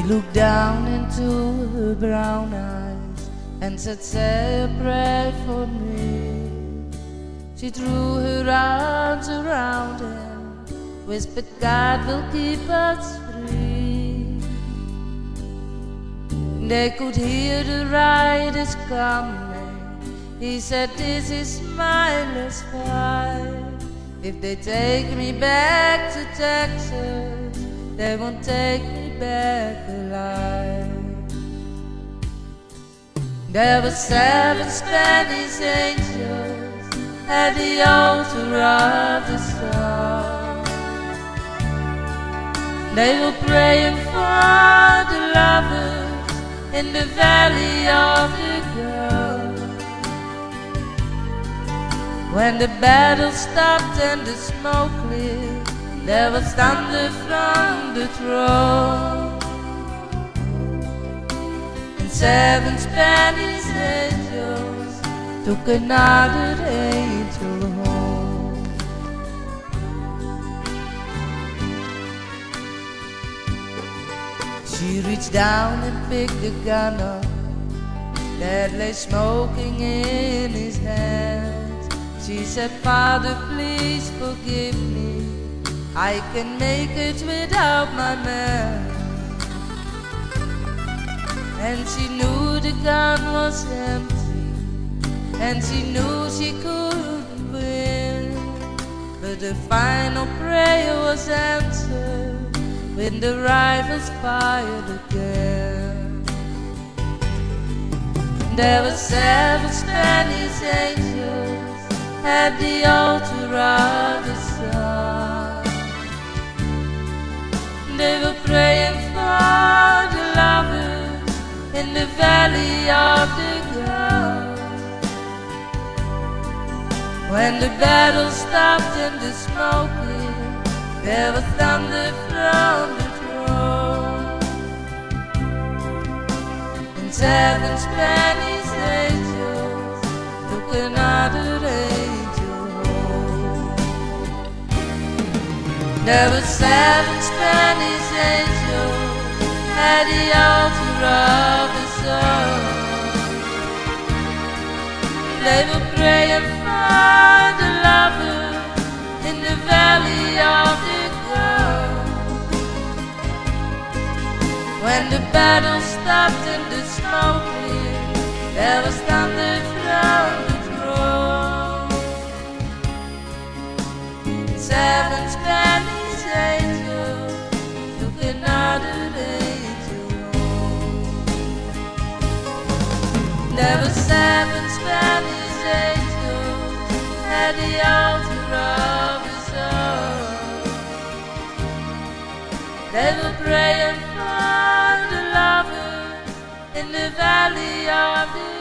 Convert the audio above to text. He looked down into her brown eyes and said, "Say a prayer for me." She threw her arms around him, whispered, "God will keep us free." They could hear the riders coming. He said, "This is my last fight. If they take me back to Texas, they won't take me back alive." There were 7 Spanish angels at the altar of the sun. They were praying for the lovers in the valley of the gun. When the battle stopped and the smoke cleared, there was thunder from the throne, and 7 Spanish angels took another angel home. She reached down and picked the gun up that lay smoking in his hand. She said, "Father, please forgive me. I can make it without my man." And she knew the gun was empty, and she knew she couldn't win. But the final prayer was answered when the rifles fired again. There were 7 Spanish angels at the altar of the sun. They were praying for the lovers in the valley of the gun. When the battle stopped and the smoke cleared, there was thunder from the throne, and 7 Spanish angels took another angel home. There were 7 Spanish angels at the altar of the sun. They were praying for the lovers in the valley of the gun. When the battle stopped and the smoke cleared, there was thunder from the throne. 7 Spanish angels. There were 7 Spanish angels at the altar of the sun. They were praying for the lovers in the valley of the